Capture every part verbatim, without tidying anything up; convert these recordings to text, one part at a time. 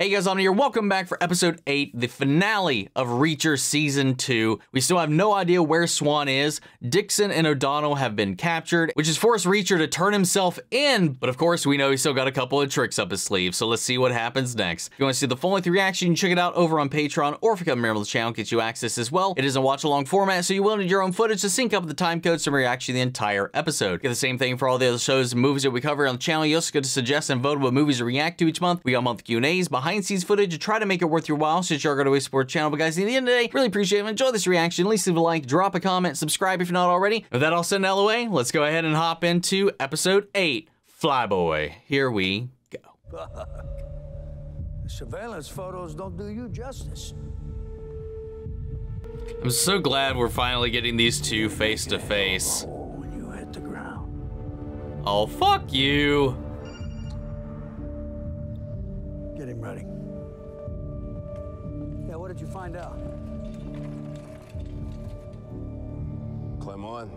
Hey guys, I'm here. Welcome back for episode eight, the finale of Reacher season two. We still have no idea where Swan is. Dixon and O'Donnell have been captured, which has forced Reacher to turn himself in. But of course, we know he's still got a couple of tricks up his sleeve. So let's see what happens next. If you want to see the full length reaction, you can check it out over on Patreon, or if you become a member of the channel, get you access as well. It is a watch along format, so you will need your own footage to sync up with the time codes to reaction to the entire episode. Get the same thing for all the other shows and movies that we cover on the channel. You also get to suggest and vote what movies to react to each month. We got monthly Q and A's behind behind-the-scenes footage to try to make it worth your while, since you are going to waste support channel. But guys, at the end of the day, really appreciate it. Enjoy this reaction. At least leave a like, drop a comment, subscribe if you're not already. With that all said and out of the way, let's go ahead and hop into episode eight, Flyboy. Here we go. Fuck. The surveillance photos don't do you justice. I'm so glad we're finally getting these two face to face. When you hit the ground. Oh, fuck you. Get him ready. Yeah, what did you find out? Climb on.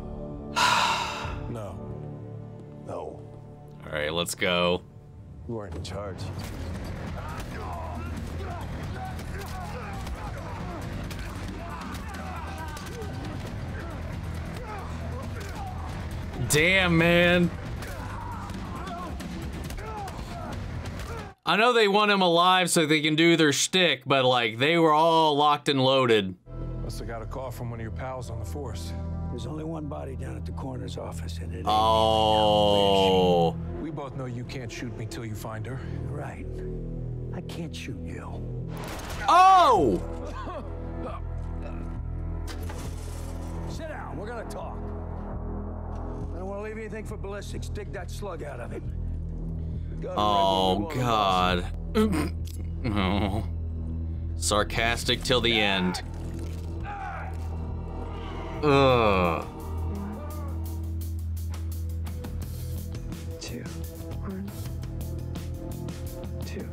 No. No. All right, let's go. You aren't in charge. Damn, man. I know they want him alive so they can do their shtick, but like, they were all locked and loaded. Must have got a call from one of your pals on the force. There's only one body down at the coroner's office, and it oh. We both know you can't shoot me till you find her. Right. I can't shoot you. Oh! Sit down. We're gonna talk. I don't want to leave anything for ballistics. Dig that slug out of him. Oh, God. Oh. Sarcastic till the end. Ugh. Two. One. Two.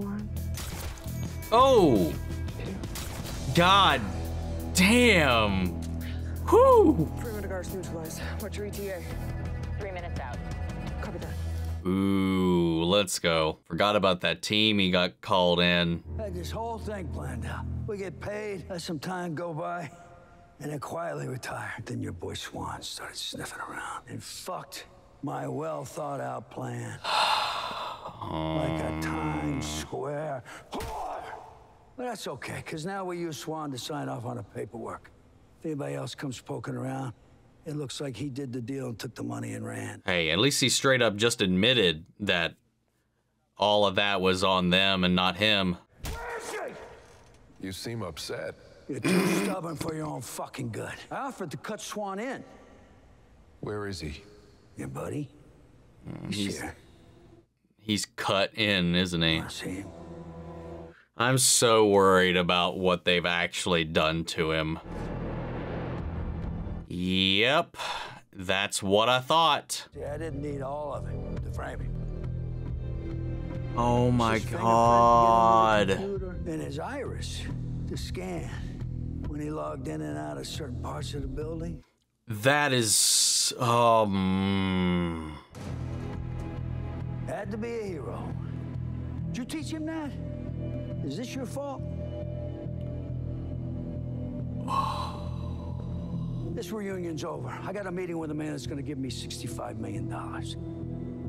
One. Oh! God damn! Whoo! Primitives neutralized. What's your E T A? Three minutes out. Copy that. Ooh, let's go. Forgot about that team he got called in. Had this whole thing planned out. We get paid, let some time go by, and then quietly retire. Then your boy Swan started sniffing around and fucked my well thought out plan. Like a Times Square whore. But that's okay, because now we use Swan to sign off on the paperwork. If anybody else comes poking around, it looks like he did the deal and took the money and ran. Hey, at least he straight up just admitted that all of that was on them and not him. Where is she? You seem upset. You're too stubborn for your own fucking good. I offered to cut Swan in. Where is he? Your buddy? Mm, he's, sure. He's cut in, isn't he? I see him. I'm so worried about what they've actually done to him. Yep, that's what I thought. Yeah, I didn't need all of it to frame him. Oh my God. And his iris to scan when he logged in and out of certain parts of the building. That is, um. had to be a hero. Did you teach him that? Is this your fault? This reunion's over. I got a meeting with a man that's gonna give me sixty-five million dollars.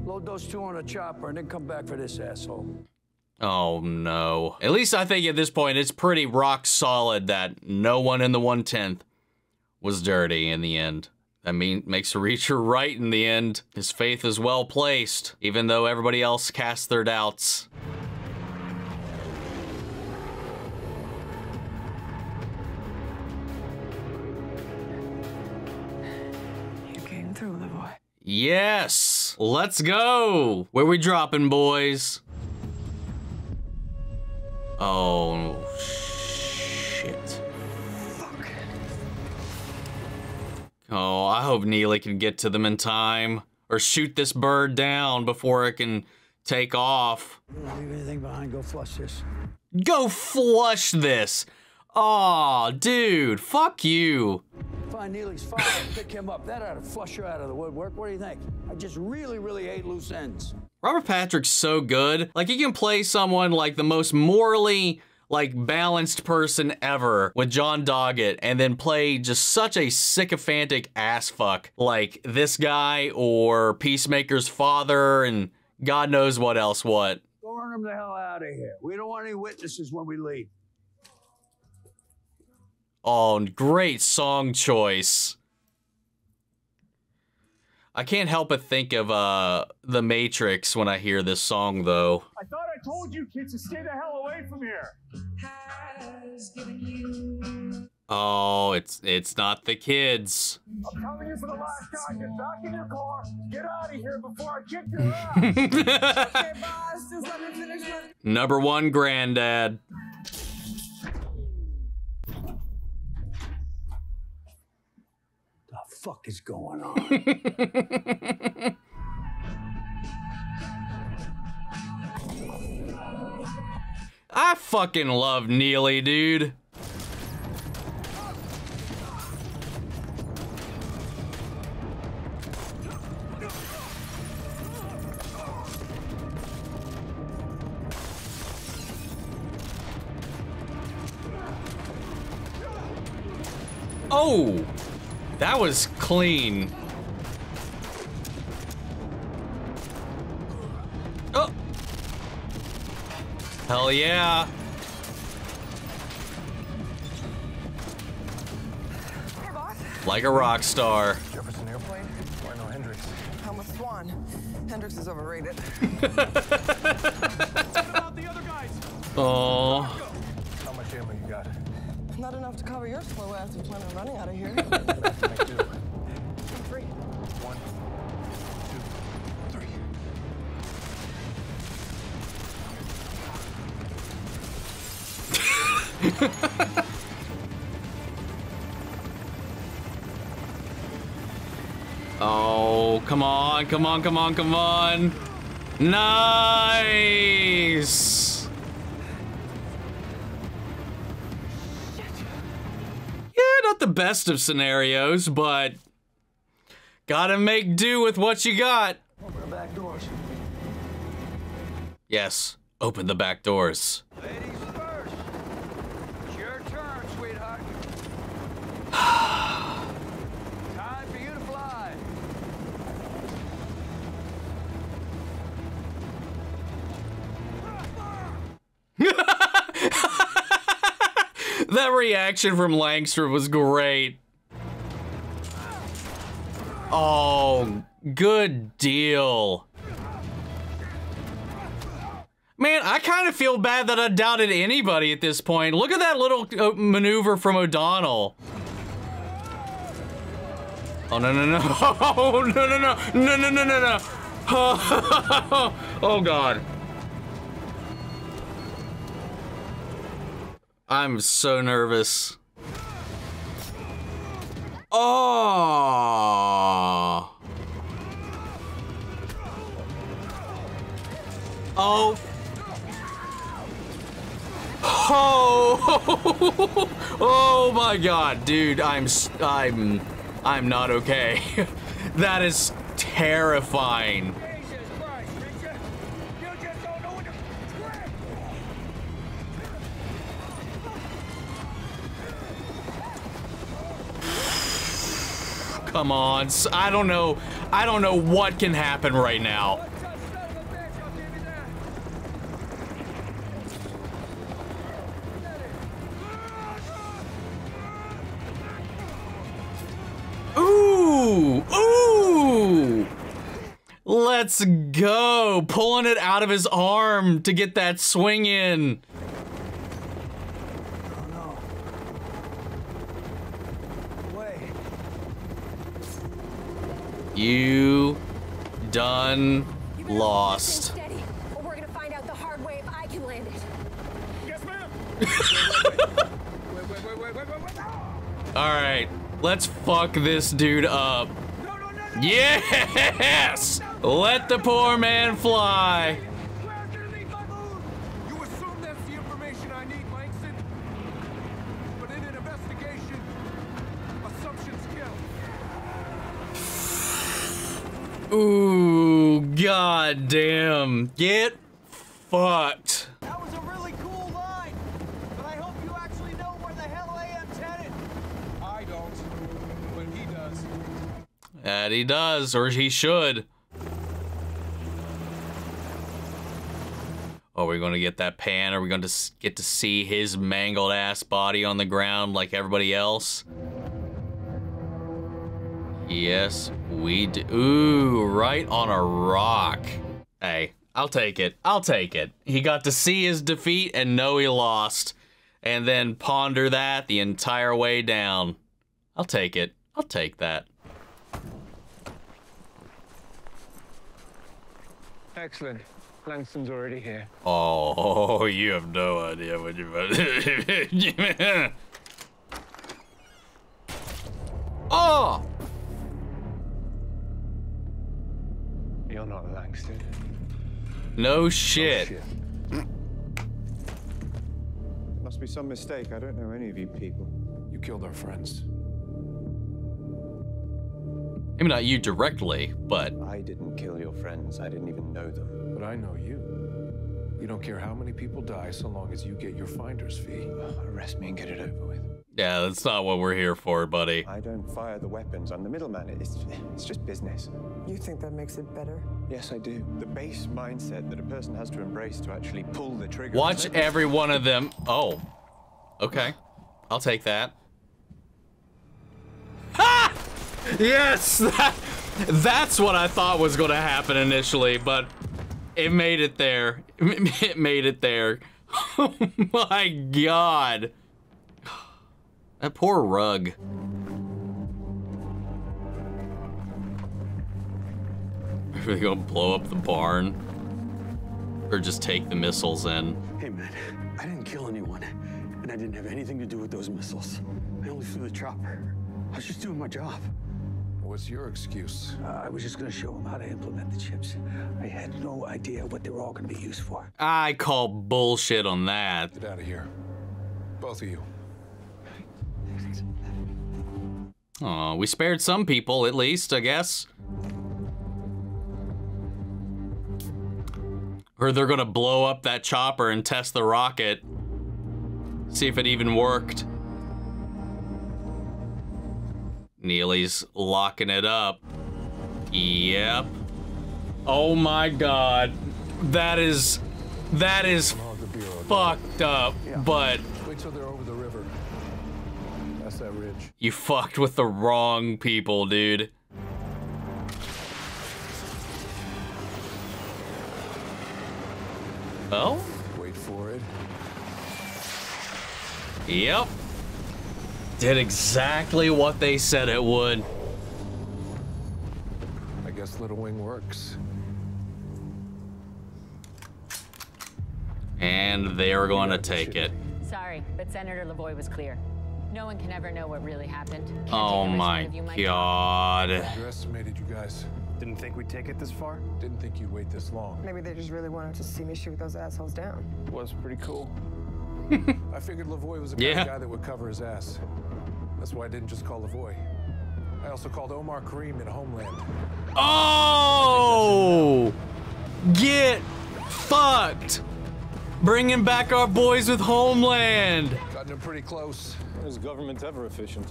Load those two on a chopper and then come back for this asshole. Oh no. At least I think at this point it's pretty rock solid that no one in the one-tenth was dirty in the end. That mean, makes Reacher right in the end. His faith is well placed, even though everybody else cast their doubts. Yes, let's go. Where we dropping, boys? Oh shit. Fuck. Oh, I hope Neagley can get to them in time, or shoot this bird down before it can take off. Don't leave anything behind. Go flush this. Go flush this. Aw, oh, dude, fuck you. Find Neagley's father, pick him up. That ought to flush her out of the woodwork. What do you think? I just really, really hate loose ends. Robert Patrick's so good. Like, he can play someone like the most morally like balanced person ever with John Doggett and then play just such a sycophantic ass fuck like this guy or Peacemaker's father and God knows what else what. Burn him the hell out of here. We don't want any witnesses when we leave. Oh, great song choice. I can't help but think of uh, The Matrix when I hear this song, though. I thought I told you kids to stay the hell away from here. Oh, it's it's not the kids. I'm telling you for the last time, get back in your car, get out of here before I kick your ass. Okay, boss, just let me finish my... Number one, granddad. Fuck is going on? I fucking love Neagley, dude. Oh! That was clean. Oh! Hell yeah. Hey, boss. Like a rock star. Jefferson Airplane? Or no, Hendrix? I'm with Swan. Hendrix is overrated. Oh. How much ammo you got? Not enough to cover your slow ass if I'm running out of here. Three. One, two, three. Oh, come on, come on, come on, come on. Nice. The best of scenarios, but gotta make do with what you got. Open the back doors. Yes, open the back doors. Ladies first. It's your turn, sweetheart. Time for you to fly. That reaction from Langston was great. Oh, good deal. Man, I kind of feel bad that I doubted anybody at this point. Look at that little maneuver from O'Donnell. Oh, no, no, no. Oh, no, no, no. No, no, no, no, no. Oh, God. I'm so nervous. Oh. Oh. Oh. Oh my God, dude, I'm I'm I'm not okay. That is terrifying. Come on, I don't know. I don't know what can happen right now. Ooh, ooh. Let's go. Pulling it out of his arm to get that swing in. You done lost. Or we're gonna find out the hard way if I can land it. Yes, ma'am. Wait, wait, wait, wait, wait, wait, wait. All right, let's fuck this dude up. No, no, no, no. Yes! Let the poor man fly. You assume that's the information I need, Langston. But in an investigation, assumptions kill. Ooh, God damn. Get fucked. That was a really cool line, but I hope you actually know where the hell A M's headed. I don't, but he does. And he does, or he should. Are we going to get that pan? Are we going to get to see his mangled ass body on the ground like everybody else? Yes, we do. Ooh, right on a rock. Hey, I'll take it. I'll take it. He got to see his defeat and know he lost, and then ponder that the entire way down. I'll take it. I'll take that. Excellent. Langston's already here. Oh, you have no idea what you're about to do. Oh! You're not Langston. No shit. Oh, shit. Must be some mistake. I don't know any of you people. You killed our friends. Maybe not you directly, but... I didn't kill your friends. I didn't even know them. But I know you. You don't care how many people die so long as you get your finder's fee. Oh, arrest me and get it over with. Yeah, that's not what we're here for, buddy. I don't fire the weapons. I'm the middleman. It's, it's just business. You think that makes it better? Yes, I do. The base mindset that a person has to embrace to actually pull the trigger. Watch every one of them. Oh, okay. I'll take that. Ha! Ah! Yes! That, that's what I thought was going to happen initially, but... It made it there. It made it there. Oh my God. That poor rug. Are they gonna blow up the barn? Or just take the missiles in? Hey man, I didn't kill anyone. And I didn't have anything to do with those missiles. I only flew the chopper. I was just doing my job. What's your excuse? Uh, I was just gonna show them how to implement the chips. I had no idea what they were all gonna be used for. I call bullshit on that. Get out of here. Both of you. Aw, we spared some people, at least, I guess. Or they're gonna blow up that chopper and test the rocket. See if it even worked. Neagley's locking it up. Yep. Oh my God. That is, that is fucked up, but. Wait till they're over the river. That's that ridge. You fucked with the wrong people, dude. Well? Wait for it. Yep. Did exactly what they said it would. I guess Little Wing works. And they're going to take it. Sorry, but Senator Lavoie was clear. No one can ever know what really happened. Can't oh my God. Underestimated you guys. Didn't think we'd take it this far. Didn't think you'd wait this long. Maybe they just really wanted to see me shoot those assholes down. It was pretty cool. I figured Lavoie was the yeah. kind of guy that would cover his ass. That's why I didn't just call Lavoie. I also called Omar Kareem in Homeland. Oh! Get fucked! Bringing back our boys with Homeland! Gotten them pretty close. Is government ever efficient?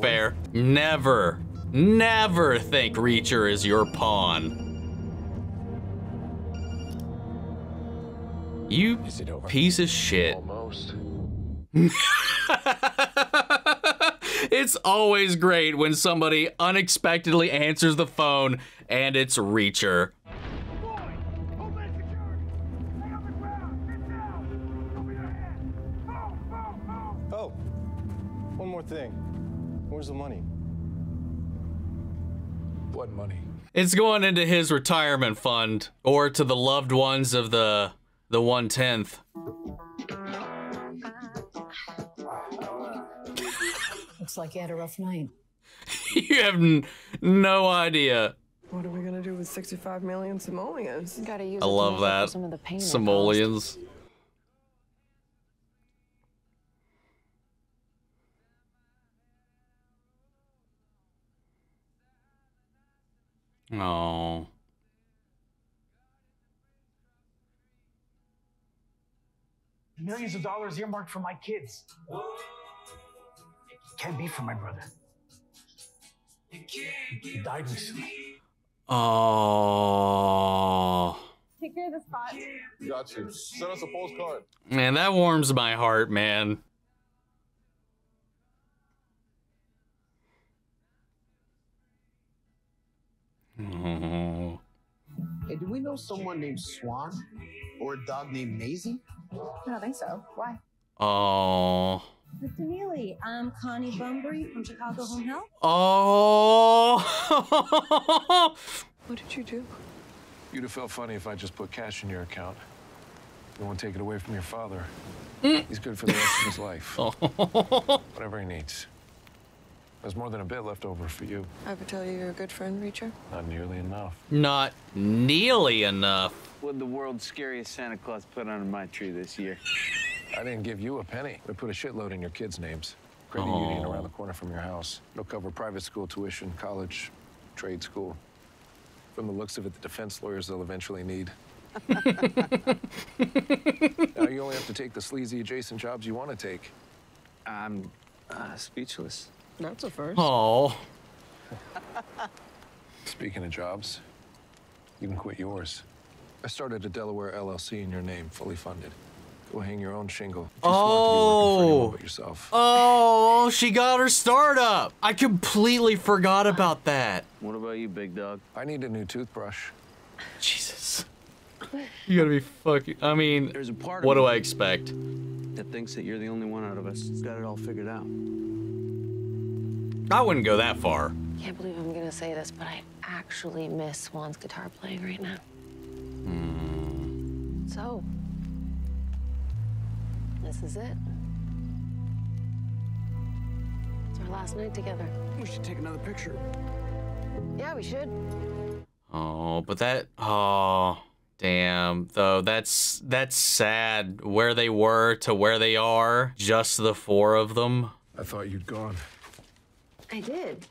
Fair. Never, never think Reacher is your pawn. You piece of shit. Almost. It's always great when somebody unexpectedly answers the phone and it's Reacher. Oh, one more thing. Where's the money? What money? It's going into his retirement fund or to the loved ones of the The one-tenth. Looks like you had a rough night. You have n no idea. What are we gonna do with sixty-five million simoleons? Gotta use I love that. Some of the pain simoleons. Oh. Millions of dollars earmarked for my kids. Can't be for my brother. He died recently. Oh. Take care of the spot. Got you. Send us a postcard. Man, that warms my heart, man. Oh. Hey, do we know someone named Swan or a dog named Maisie? I don't think so. Why? Oh. Mister Neagley, I'm Connie Bumbury from Chicago Home Health. Oh. What did you do? You'd have felt funny if I just put cash in your account. You won't take it away from your father. Mm. He's good for the rest of his life. Oh. Whatever he needs. There's more than a bit left over for you. I could tell you you're a good friend, Reacher. Not nearly enough. Not nearly enough. What the world's scariest Santa Claus put under my tree this year? I didn't give you a penny. They put a shitload in your kids' names. Credit oh. union around the corner from your house. It'll cover private school tuition, college, trade school. From the looks of it, the defense lawyers they'll eventually need. Now you only have to take the sleazy adjacent jobs you want to take. I'm uh, speechless. That's a first. Oh. Speaking of jobs, you can quit yours. I started a Delaware L L C in your name, fully funded. Go hang your own shingle. Just oh. Want to be working for yourself. Oh, she got her startup. I completely forgot about that. What about you, big dog? I need a new toothbrush. Jesus. You gotta be fucking. I mean, There's a part what do I expect? That thinks that you're the only one out of us that's got it all figured out. I wouldn't go that far. I can't believe I'm gonna say this, but I actually miss Swan's guitar playing right now. Mm. So, this is it. It's our last night together. We should take another picture. Yeah, we should. Oh, but that, oh, damn, though, that's, that's sad. Where they were to where they are, just the four of them. I thought you'd gone. I did.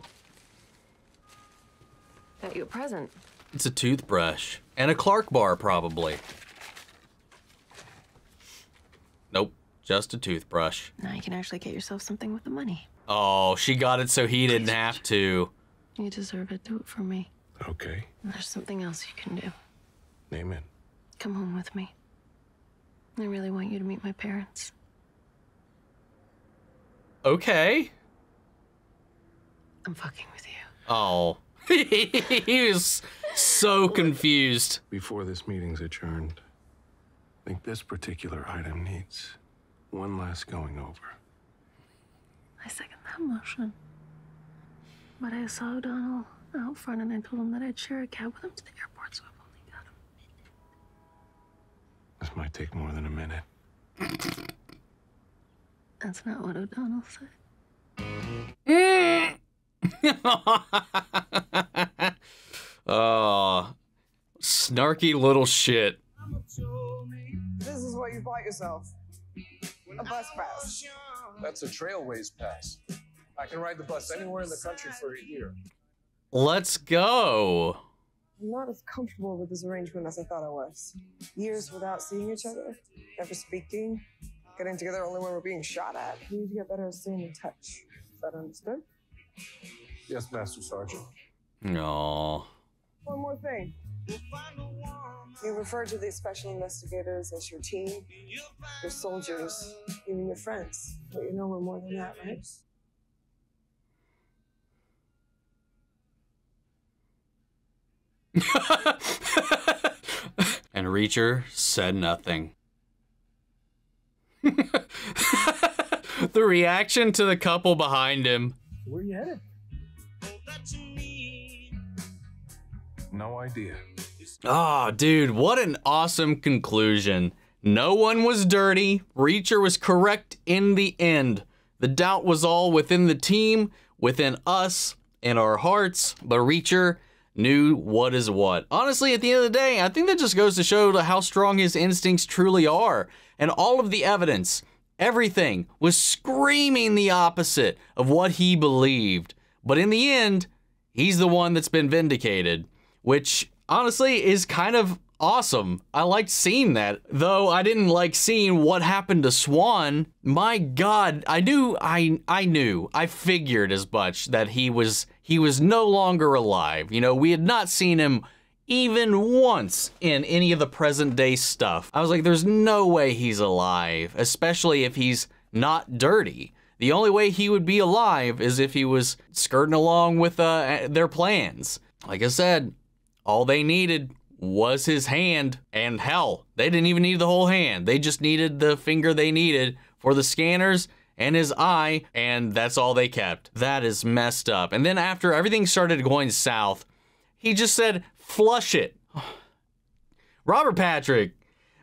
Got you a present. It's a toothbrush. And a Clark bar, probably. Nope, just a toothbrush. Now you can actually get yourself something with the money. Oh, she got it so he didn't have to. You deserve it. Do it for me. Okay. And there's something else you can do. Name it. Come home with me. I really want you to meet my parents. Okay. I'm fucking with you. Oh. He was so confused. Before this meeting's adjourned, I think this particular item needs one last going over. I second that motion. But I saw O'Donnell out front and I told him that I'd share a cab with him to the airport, so I've only got a minute. This might take more than a minute. That's not what O'Donnell said. Oh, snarky little shit. This is what you bought yourself. A bus pass. That's a Trailways pass. I can ride the bus anywhere in the country for a year. Let's go. I'm not as comfortable with this arrangement as I thought I was. Years without seeing each other, never speaking, getting together only when we're being shot at. We need to get better at staying in touch. Is that understood? Yes, Master Sergeant. No. One more thing. You refer to these special investigators as your team, your soldiers, even your friends. But you know we're more than that, right? And Reacher said nothing. The reaction to the couple behind him. Where are you headed? No idea. Ah, oh, dude, what an awesome conclusion. No one was dirty. Reacher was correct in the end. The doubt was all within the team, within us, in our hearts, but Reacher knew what is what. Honestly, at the end of the day, I think that just goes to show how strong his instincts truly are, and all of the evidence. Everything was screaming the opposite of what he believed. But in the end, he's the one that's been vindicated. which honestly is kind of awesome. I liked seeing that, though I didn't like seeing what happened to Swan. My God, I knew, I I knew, I figured as much that he was he was no longer alive. You know, we had not seen him even once in any of the present day stuff. I was like, there's no way he's alive, especially if he's not dirty. The only way he would be alive is if he was skirting along with uh, their plans. Like I said, all they needed was his hand, and hell, they didn't even need the whole hand. They just needed the finger they needed for the scanners and his eye, and that's all they kept. That is messed up. And then after everything started going south, he just said, flush it. Robert Patrick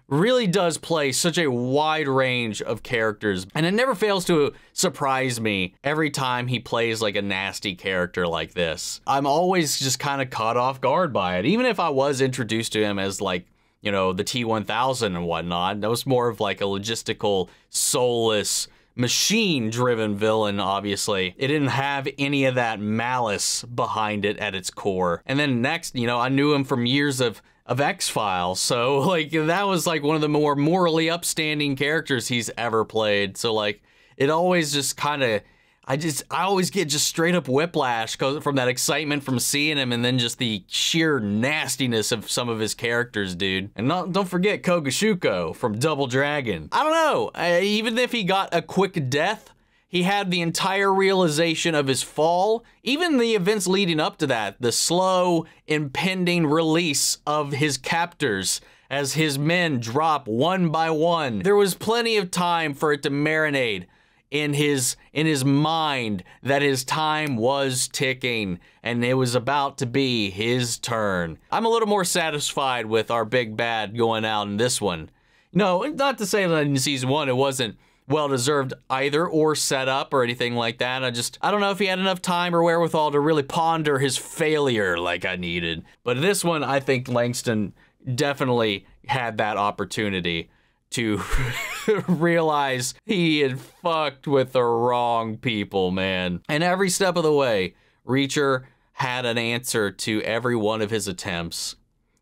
really does play such a wide range of characters, and it never fails to surprise me every time he plays like a nasty character like this. I'm always just kind of caught off guard by it, even if I was introduced to him as like, you know, the T one thousand and whatnot. That was more of like a logistical, soulless, machine-driven villain, obviously. It didn't have any of that malice behind it at its core. And then next, you know, I knew him from years of of X-File, so like that was like one of the more morally upstanding characters he's ever played. So like it always just kind of, I just I always get just straight up whiplash from that excitement from seeing him, and then just the sheer nastiness of some of his characters, dude. And not, don't forget Koga Shuko from Double Dragon. I don't know, I, even if he got a quick death, he had the entire realization of his fall, even the events leading up to that, the slow, impending release of his captors as his men drop one by one. There was plenty of time for it to marinate in his, in his mind that his time was ticking and it was about to be his turn. I'm a little more satisfied with our big bad going out in this one. No, not to say that in season one it wasn't well-deserved either, or set up or anything like that. I just, I don't know if he had enough time or wherewithal to really ponder his failure like I needed. But this one, I think Langston definitely had that opportunity to realize he had fucked with the wrong people, man. And every step of the way, Reacher had an answer to every one of his attempts.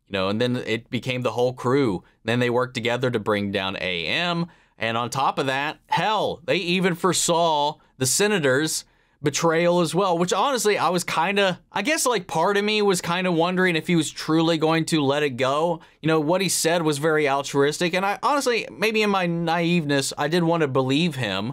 You know, and then it became the whole crew. Then they worked together to bring down A M, and on top of that, hell, they even foresaw the Senator's betrayal as well, which honestly, I was kind of, I guess like part of me was kind of wondering if he was truly going to let it go. You know, what he said was very altruistic. And I honestly, maybe in my naiveness, I did want to believe him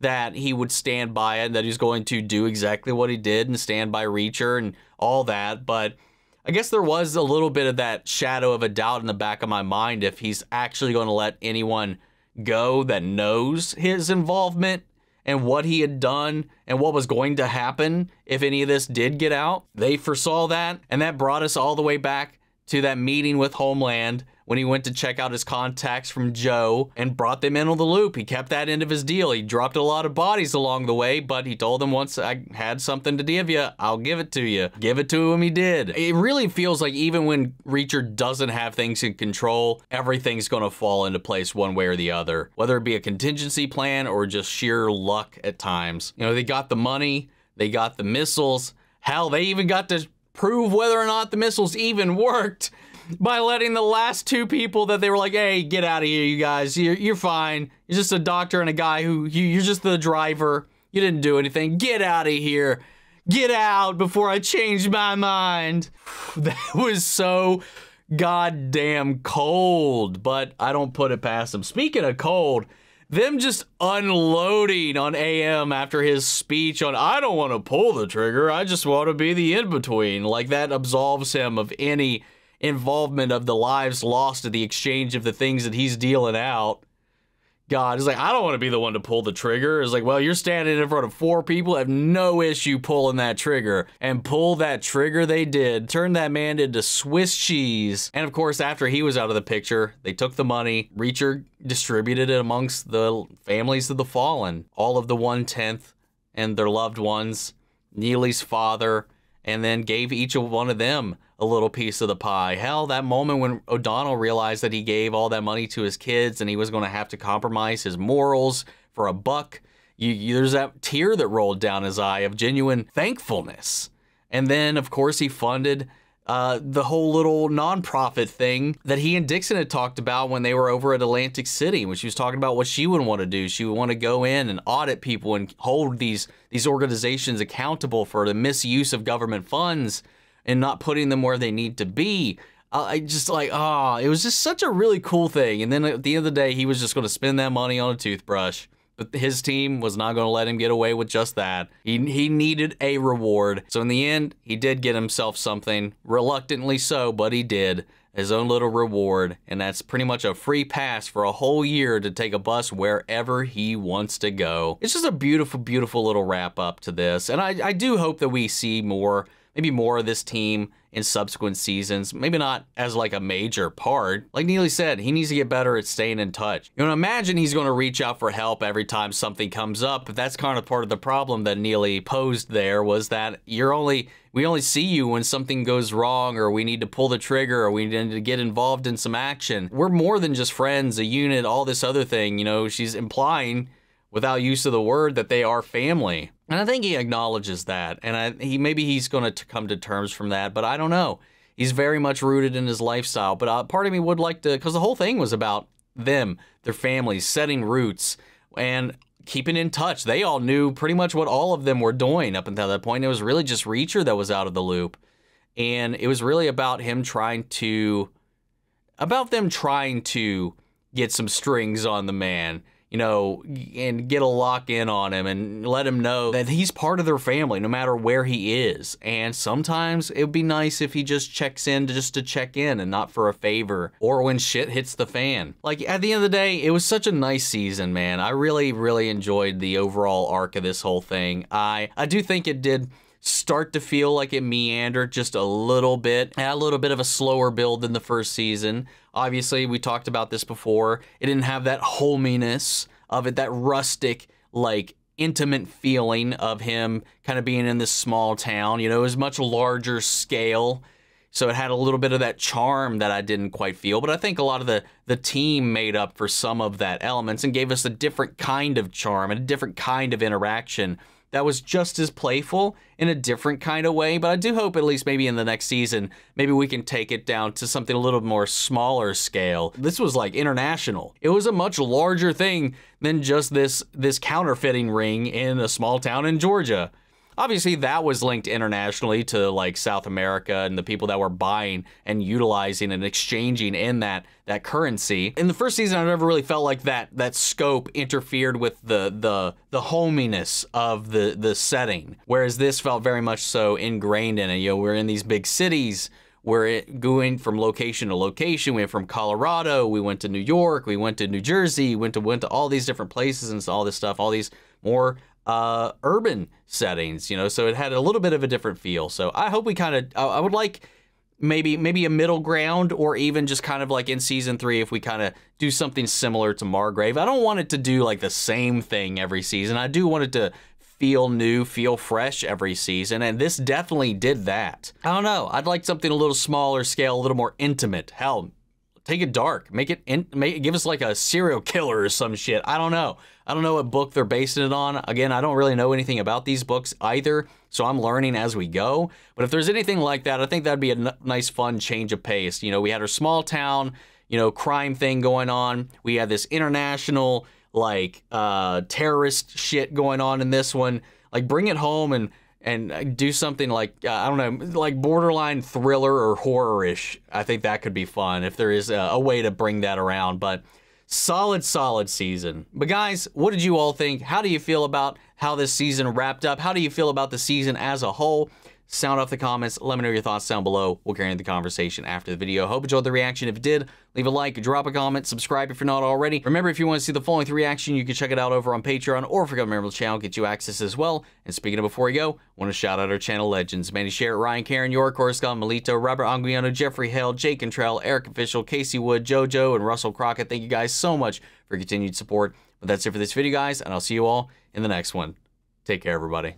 that he would stand by it, that he's going to do exactly what he did and stand by Reacher and all that. But I guess there was a little bit of that shadow of a doubt in the back of my mind if he's actually going to let anyone go that knows his involvement and what he had done and what was going to happen if any of this did get out. They foresaw that, and that brought us all the way back to that meeting with Homeland when he went to check out his contacts from Joe and brought them in on the loop. He kept that end of his deal. He dropped a lot of bodies along the way, but he told them, once I had something to give you, I'll give it to you. Give it to him, he did. It really feels like even when Reacher doesn't have things in control, everything's gonna fall into place one way or the other, whether it be a contingency plan or just sheer luck at times. You know, they got the money, they got the missiles. Hell, they even got to prove whether or not the missiles even worked by letting the last two people that they were like, hey, get out of here, you guys. You're, you're fine. You're just a doctor and a guy who, you, you're just the driver. You didn't do anything. Get out of here. Get out before I change my mind. That was so goddamn cold, but I don't put it past them. Speaking of cold, them just unloading on A M after his speech on, I don't want to pull the trigger. I just want to be the in-between. Like, that absolves him of any involvement of the lives lost at the exchange of the things that he's dealing out. God, it's like, I don't want to be the one to pull the trigger. It's like, well, you're standing in front of four people, have no issue pulling that trigger. And pull that trigger they did. Turn that man into Swiss cheese. And of course, after he was out of the picture, they took the money. Reacher distributed it amongst the families of the fallen. All of the one-tenth and their loved ones, Neagley's father, and then gave each one of them a little piece of the pie. Hell, that moment when O'Donnell realized that he gave all that money to his kids and he was going to have to compromise his morals for a buck, you, you, there's that tear that rolled down his eye of genuine thankfulness. And then, of course, he funded uh, the whole little nonprofit thing that he and Dixon had talked about when they were over at Atlantic City, when she was talking about what she would want to do. She would want to go in and audit people and hold these, these organizations accountable for the misuse of government funds and not putting them where they need to be. Uh, I just like, ah, oh, it was just such a really cool thing. And then at the end of the day, he was just going to spend that money on a toothbrush. But his team was not going to let him get away with just that. He, he needed a reward. So in the end, he did get himself something, reluctantly so, but he did. His own little reward. And that's pretty much a free pass for a whole year to take a bus wherever he wants to go. It's just a beautiful, beautiful little wrap up to this. And I, I do hope that we see more, maybe more of this team in subsequent seasons, maybe not as like a major part. Like Neagley said, he needs to get better at staying in touch. You know, imagine he's gonna reach out for help every time something comes up, but that's kind of part of the problem that Neagley posed there, was that you're only, we only see you when something goes wrong, or we need to pull the trigger, or we need to get involved in some action. We're more than just friends, a unit, all this other thing. You know, she's implying, without use of the word, that they are family. And I think he acknowledges that, and I, he maybe he's going to come to terms from that, but I don't know. He's very much rooted in his lifestyle, but uh, part of me would like to, because the whole thing was about them, their families, setting roots, and keeping in touch. They all knew pretty much what all of them were doing up until that point. It was really just Reacher that was out of the loop, and it was really about him trying to, about them trying to get some strings on the man, you know, and get a lock in on him and let him know that he's part of their family no matter where he is. And sometimes it would be nice if he just checks in to just to check in and not for a favor, or when shit hits the fan. Like, at the end of the day, it was such a nice season, man. I really, really enjoyed the overall arc of this whole thing. I, I do think it did start to feel like it meandered just a little bit, had a little bit of a slower build than the first season. Obviously, we talked about this before. It didn't have that hominess of it, that rustic, like, intimate feeling of him kind of being in this small town. You know, it was much larger scale, so it had a little bit of that charm that I didn't quite feel. But I think a lot of the, the team made up for some of that elements and gave us a different kind of charm and a different kind of interaction that was just as playful in a different kind of way. But I do hope at least maybe in the next season, maybe we can take it down to something a little more smaller scale. This was like international. It was a much larger thing than just this, this counterfeiting ring in a small town in Georgia. Obviously, that was linked internationally to like South America and the people that were buying and utilizing and exchanging in that that currency. In the first season, I never really felt like that that scope interfered with the the the hominess of the the setting, whereas this felt very much so ingrained in it. You know, we're in these big cities. We're it going from location to location. We went from Colorado, we went to New York, we went to New Jersey, went to went to all these different places and all this stuff, all these more uh, urban settings, you know, so it had a little bit of a different feel. So I hope we kind of, I, I would like maybe maybe a middle ground, or even just kind of like in season three, if we kind of do something similar to Margrave. I don't want it to do like the same thing every season. I do want it to feel new, feel fresh every season, and this definitely did that. I don't know. I'd like something a little smaller scale, a little more intimate. Hell, take it dark. Make it, in, make, give us like a serial killer or some shit. I don't know. I don't know what book they're basing it on. Again, I don't really know anything about these books either, so I'm learning as we go. But if there's anything like that, I think that'd be a nice, fun change of pace. You know, we had our small town, you know, crime thing going on. We had this international, like uh, terrorist shit going on in this one. Like, bring it home and and do something like, uh, I don't know, like borderline thriller or horror-ish. I think that could be fun if there is a, a way to bring that around. But solid, solid season. But guys, what did you all think? How do you feel about how this season wrapped up? How do you feel about the season as a whole? Sound off the comments. Let me know your thoughts down below. We'll carry on the conversation after the video. Hope you enjoyed the reaction. If you did, leave a like, drop a comment, subscribe if you're not already. Remember, if you want to see the following three reaction, you can check it out over on Patreon, or if you come member of the channel, get you access as well. And speaking of before we go, I want to shout out our channel legends. Manny Sherritt, Ryan Karen, York, Orskon, Melito, Robert Anguiano, Jeffrey Hale, Jake Contrell, Eric Official, Casey Wood, JoJo, and Russell Crockett. Thank you guys so much for your continued support. But that's it for this video, guys, and I'll see you all in the next one. Take care, everybody.